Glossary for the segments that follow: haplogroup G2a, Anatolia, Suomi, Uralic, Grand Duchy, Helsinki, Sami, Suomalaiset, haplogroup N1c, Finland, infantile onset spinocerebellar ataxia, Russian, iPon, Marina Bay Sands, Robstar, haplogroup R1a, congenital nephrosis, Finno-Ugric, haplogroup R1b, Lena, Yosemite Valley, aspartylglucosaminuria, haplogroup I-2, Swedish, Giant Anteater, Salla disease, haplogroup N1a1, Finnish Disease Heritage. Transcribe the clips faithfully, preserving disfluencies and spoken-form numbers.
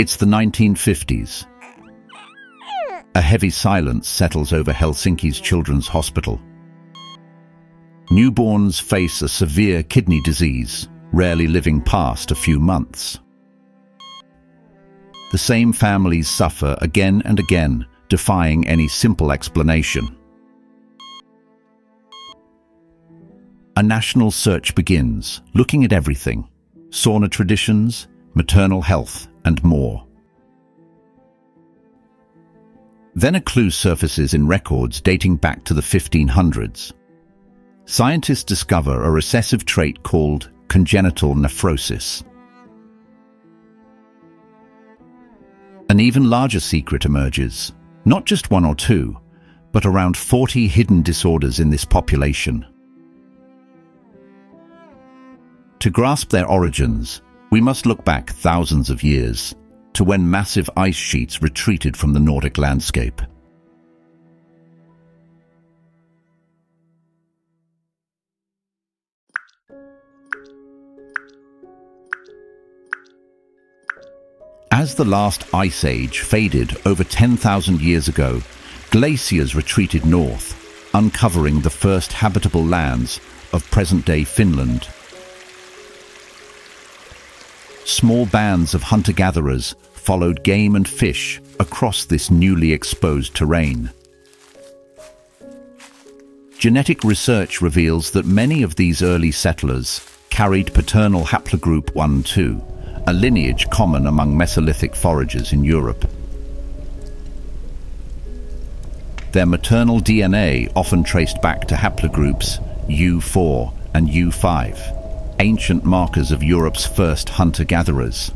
It's the nineteen fifties. A heavy silence settles over Helsinki's Children's Hospital. Newborns face a severe kidney disease, rarely living past a few months. The same families suffer again and again, defying any simple explanation. A national search begins, looking at everything: sauna traditions, maternal health, and more. Then a clue surfaces in records dating back to the fifteen hundreds. Scientists discover a recessive trait called congenital nephrosis. An even larger secret emerges, not just one or two, but around forty hidden disorders in this population. To grasp their origins, we must look back thousands of years to when massive ice sheets retreated from the Nordic landscape. As the last ice age faded over ten thousand years ago, glaciers retreated north, uncovering the first habitable lands of present-day Finland. Small bands of hunter-gatherers followed game and fish across this newly exposed terrain. Genetic research reveals that many of these early settlers carried paternal haplogroup I two, a lineage common among Mesolithic foragers in Europe. Their maternal D N A often traced back to haplogroups U four and U five. Ancient markers of Europe's first hunter-gatherers.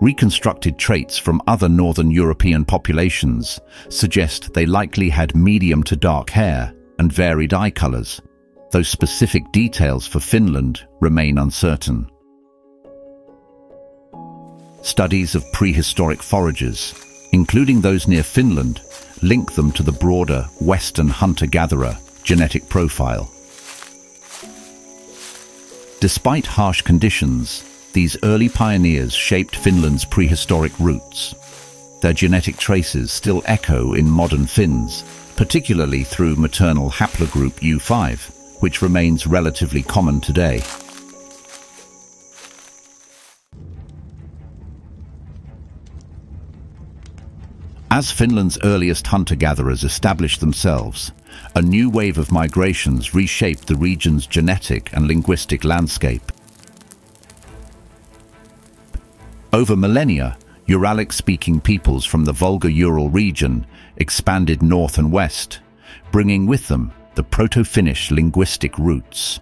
Reconstructed traits from other northern European populations suggest they likely had medium to dark hair and varied eye colors, though specific details for Finland remain uncertain. Studies of prehistoric foragers, including those near Finland, link them to the broader Western hunter-gatherer genetic profile. Despite harsh conditions, these early pioneers shaped Finland's prehistoric roots. Their genetic traces still echo in modern Finns, particularly through maternal haplogroup U five, which remains relatively common today. As Finland's earliest hunter-gatherers established themselves, a new wave of migrations reshaped the region's genetic and linguistic landscape. Over millennia, Uralic-speaking peoples from the Volga-Ural region expanded north and west, bringing with them the Proto-Finnish linguistic roots.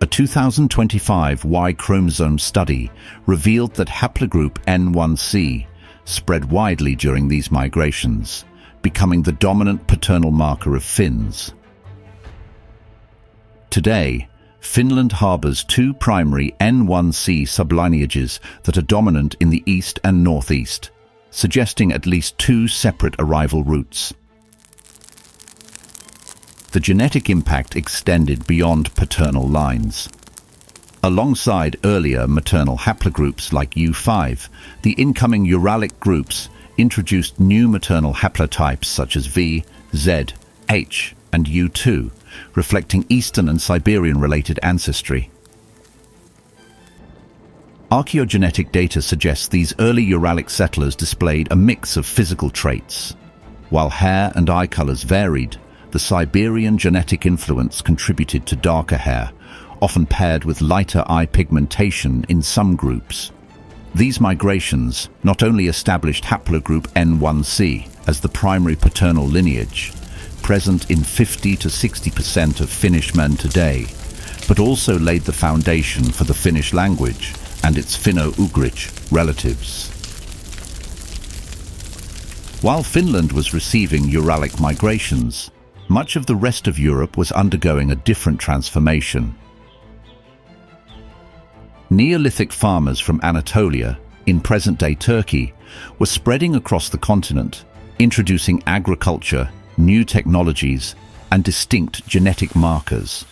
A two thousand twenty-five Y chromosome study revealed that haplogroup N one C spread widely during these migrations, becoming the dominant paternal marker of Finns. Today, Finland harbors two primary N one C sublineages that are dominant in the east and northeast, suggesting at least two separate arrival routes. The genetic impact extended beyond paternal lines. Alongside earlier maternal haplogroups like U five, the incoming Uralic groups introduced new maternal haplotypes such as V, Z, H, and U two, reflecting Eastern and Siberian-related ancestry. Archaeogenetic data suggests these early Uralic settlers displayed a mix of physical traits. While hair and eye colors varied, the Siberian genetic influence contributed to darker hair, often paired with lighter eye pigmentation in some groups. These migrations not only established haplogroup N one C as the primary paternal lineage, present in fifty to sixty percent of Finnish men today, but also laid the foundation for the Finnish language and its Finno-Ugric relatives. While Finland was receiving Uralic migrations, much of the rest of Europe was undergoing a different transformation. Neolithic farmers from Anatolia, in present-day Turkey, were spreading across the continent, introducing agriculture, new technologies, and distinct genetic markers.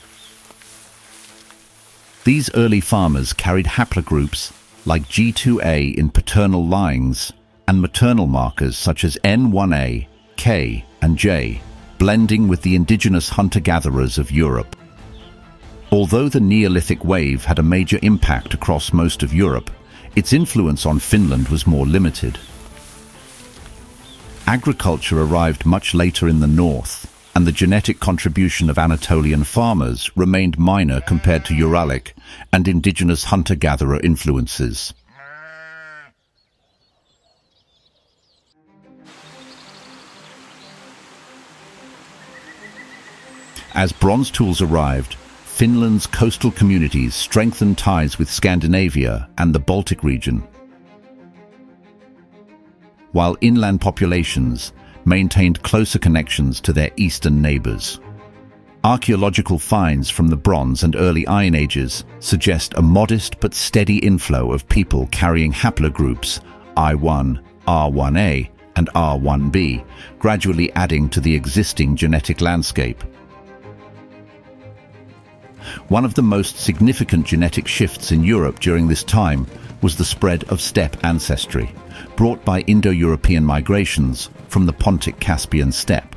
These early farmers carried haplogroups like G two A in paternal lines and maternal markers such as N one A, K, and J, blending with the indigenous hunter-gatherers of Europe. Although the Neolithic wave had a major impact across most of Europe, its influence on Finland was more limited. Agriculture arrived much later in the north, and the genetic contribution of Anatolian farmers remained minor compared to Uralic and indigenous hunter-gatherer influences. As bronze tools arrived, Finland's coastal communities strengthened ties with Scandinavia and the Baltic region, while inland populations maintained closer connections to their eastern neighbors. Archaeological finds from the Bronze and early Iron Ages suggest a modest but steady inflow of people carrying haplogroups I one, R one A, and R one b, gradually adding to the existing genetic landscape. One of the most significant genetic shifts in Europe during this time was the spread of steppe ancestry, brought by Indo-European migrations from the Pontic-Caspian steppe.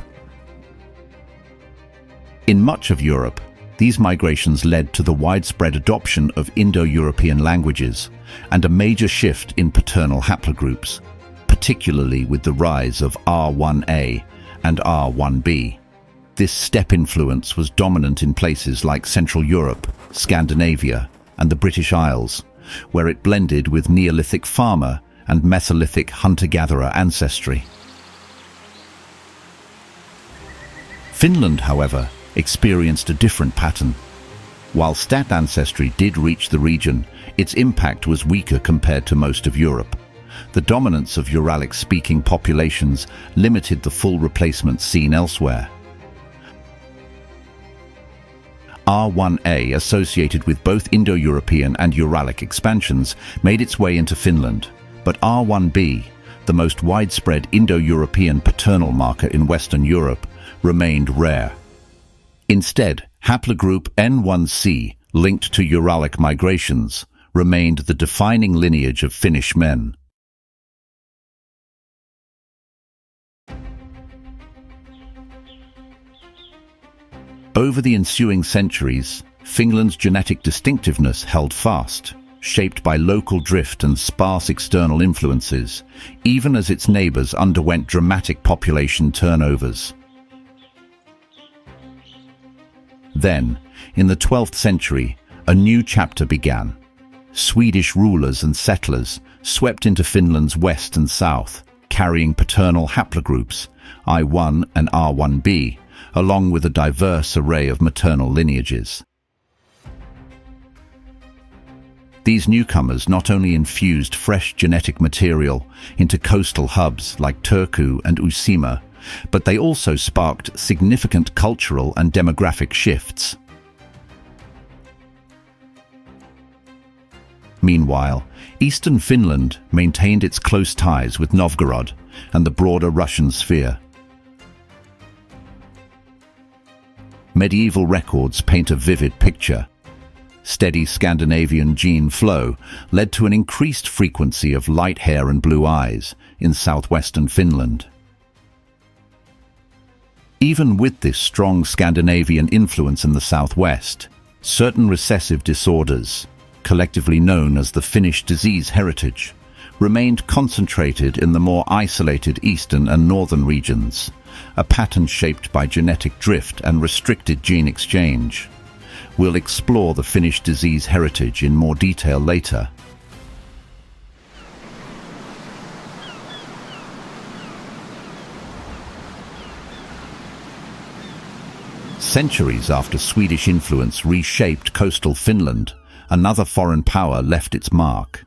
In much of Europe, these migrations led to the widespread adoption of Indo-European languages and a major shift in paternal haplogroups, particularly with the rise of R one A and R one b. This steppe influence was dominant in places like Central Europe, Scandinavia, and the British Isles, where it blended with Neolithic farmer and Mesolithic hunter-gatherer ancestry. Finland, however, experienced a different pattern. While steppe ancestry did reach the region, its impact was weaker compared to most of Europe. The dominance of Uralic-speaking populations limited the full replacement seen elsewhere. R one A, associated with both Indo-European and Uralic expansions, made its way into Finland, but R one b, the most widespread Indo-European paternal marker in Western Europe, remained rare. Instead, haplogroup N one c, linked to Uralic migrations, remained the defining lineage of Finnish men. Over the ensuing centuries, Finland's genetic distinctiveness held fast, shaped by local drift and sparse external influences, even as its neighbors underwent dramatic population turnovers. Then, in the twelfth century, a new chapter began. Swedish rulers and settlers swept into Finland's west and south, carrying paternal haplogroups, I one and R one b, along with a diverse array of maternal lineages. These newcomers not only infused fresh genetic material into coastal hubs like Turku and Uusimaa, but they also sparked significant cultural and demographic shifts. Meanwhile, eastern Finland maintained its close ties with Novgorod and the broader Russian sphere. Medieval records paint a vivid picture. Steady Scandinavian gene flow led to an increased frequency of light hair and blue eyes in southwestern Finland. Even with this strong Scandinavian influence in the southwest, certain recessive disorders, collectively known as the Finnish Disease Heritage, remained concentrated in the more isolated eastern and northern regions, a pattern shaped by genetic drift and restricted gene exchange. We'll explore the Finnish disease heritage in more detail later. Centuries after Swedish influence reshaped coastal Finland, another foreign power left its mark.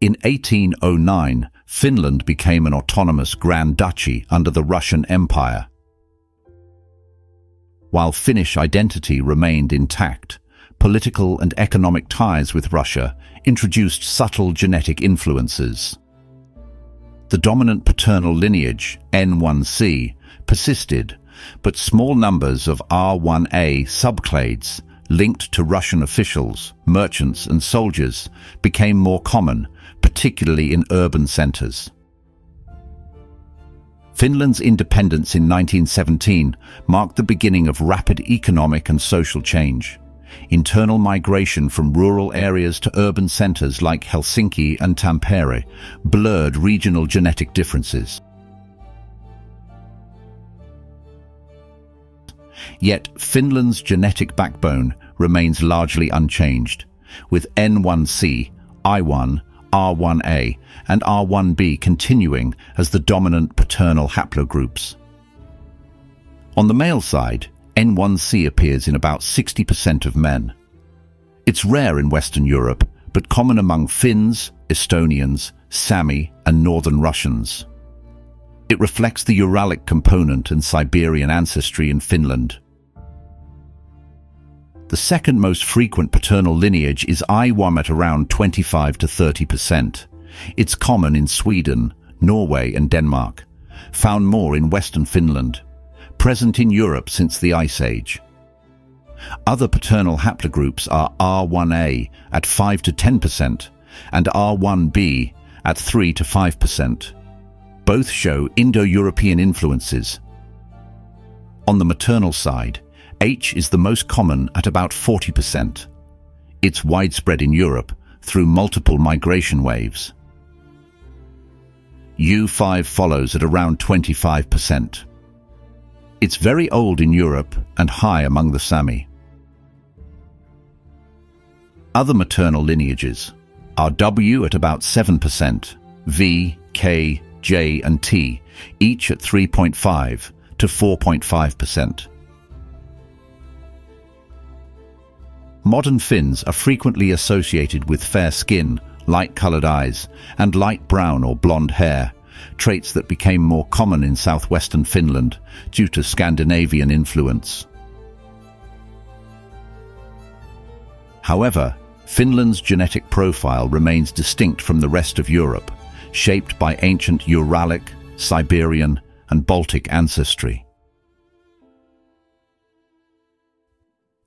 In eighteen oh nine, Finland became an autonomous Grand Duchy under the Russian Empire. While Finnish identity remained intact, political and economic ties with Russia introduced subtle genetic influences. The dominant paternal lineage, N one c, persisted, but small numbers of R one a subclades, linked to Russian officials, merchants and soldiers became more common, particularly in urban centers. Finland's independence in nineteen seventeen marked the beginning of rapid economic and social change. Internal migration from rural areas to urban centers like Helsinki and Tampere blurred regional genetic differences. Yet Finland's genetic backbone remains largely unchanged, with N one C, I one, R one A and R one B continuing as the dominant paternal haplogroups. On the male side, N one C appears in about sixty percent of men. It's rare in Western Europe, but common among Finns, Estonians, Sami and Northern Russians. It reflects the Uralic component and Siberian ancestry in Finland. The second most frequent paternal lineage is I one at around twenty-five to thirty percent. It's common in Sweden, Norway and Denmark, found more in Western Finland, present in Europe since the Ice Age. Other paternal haplogroups are R one A at five to ten percent and R one b at three to five percent. Both show Indo-European influences. On the maternal side, H is the most common at about forty percent. It's widespread in Europe through multiple migration waves. U five follows at around twenty-five percent. It's very old in Europe and high among the Sami. Other maternal lineages are W at about seven percent, V, K, J and T, each at three point five to four point five percent. Modern Finns are frequently associated with fair skin, light-coloured eyes, and light brown or blonde hair, traits that became more common in southwestern Finland due to Scandinavian influence. However, Finland's genetic profile remains distinct from the rest of Europe, shaped by ancient Uralic, Siberian, and Baltic ancestry.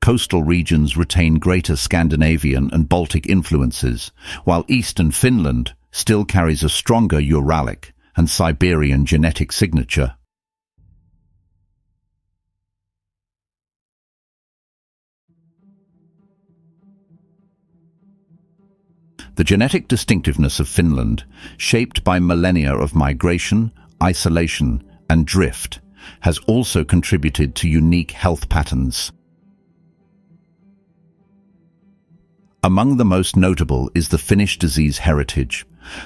Coastal regions retain greater Scandinavian and Baltic influences, while eastern Finland still carries a stronger Uralic and Siberian genetic signature. The genetic distinctiveness of Finland, shaped by millennia of migration, isolation, and drift, has also contributed to unique health patterns. Among the most notable is the Finnish Disease Heritage,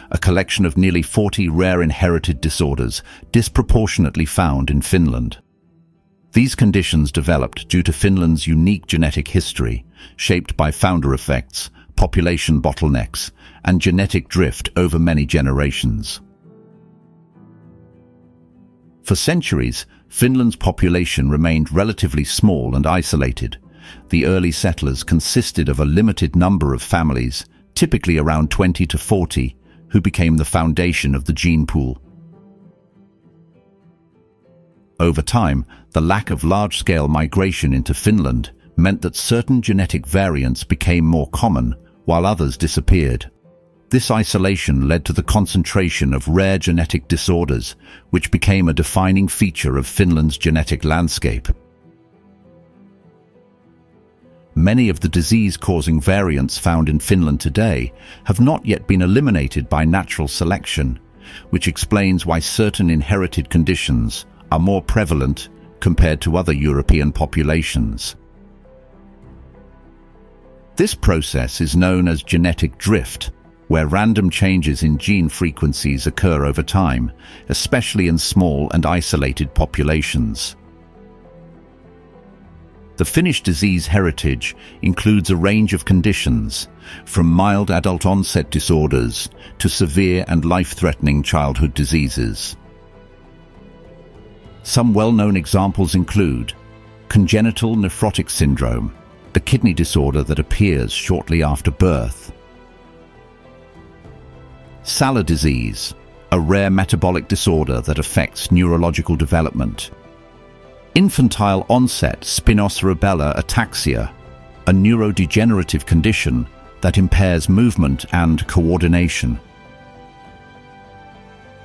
a collection of nearly forty rare inherited disorders disproportionately found in Finland. These conditions developed due to Finland's unique genetic history, shaped by founder effects, population bottlenecks, and genetic drift over many generations. For centuries, Finland's population remained relatively small and isolated. The early settlers consisted of a limited number of families, typically around twenty to forty, who became the foundation of the gene pool. Over time, the lack of large-scale migration into Finland meant that certain genetic variants became more common, while others disappeared. This isolation led to the concentration of rare genetic disorders, which became a defining feature of Finland's genetic landscape. Many of the disease-causing variants found in Finland today have not yet been eliminated by natural selection, which explains why certain inherited conditions are more prevalent compared to other European populations. This process is known as genetic drift, where random changes in gene frequencies occur over time, especially in small and isolated populations. The Finnish disease heritage includes a range of conditions, from mild adult onset disorders to severe and life-threatening childhood diseases. Some well-known examples include congenital nephrotic syndrome, the kidney disorder that appears shortly after birth; Salla disease, a rare metabolic disorder that affects neurological development; infantile onset spinocerebellar ataxia, a neurodegenerative condition that impairs movement and coordination.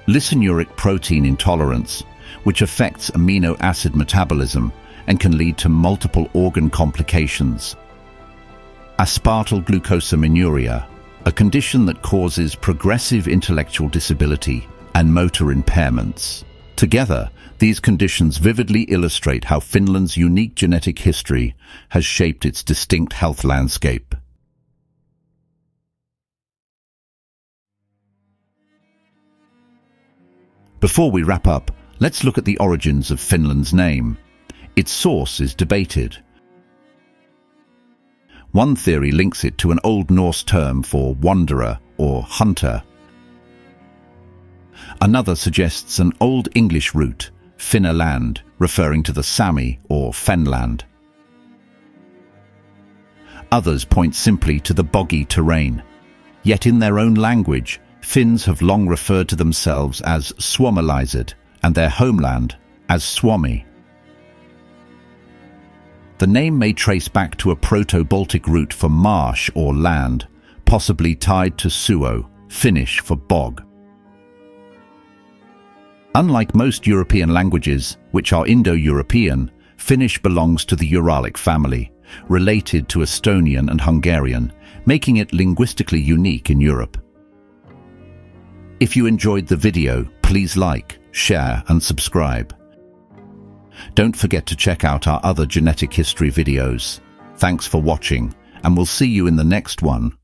Lysinuric protein intolerance, which affects amino acid metabolism and can lead to multiple organ complications. Aspartylglucosaminuria, a condition that causes progressive intellectual disability and motor impairments. Together, these conditions vividly illustrate how Finland's unique genetic history has shaped its distinct health landscape. Before we wrap up, let's look at the origins of Finland's name. Its source is debated. One theory links it to an Old Norse term for wanderer or hunter. Another suggests an Old English root, Finno-land, referring to the Sami or Fenland. Others point simply to the boggy terrain. Yet in their own language, Finns have long referred to themselves as Suomalaiset and their homeland as Suomi. The name may trace back to a Proto-Baltic root for marsh or land, possibly tied to suo, Finnish for bog. Unlike most European languages, which are Indo-European, Finnish belongs to the Uralic family, related to Estonian and Hungarian, making it linguistically unique in Europe. If you enjoyed the video, please like, share and subscribe. Don't forget to check out our other genetic history videos. Thanks for watching, and we'll see you in the next one.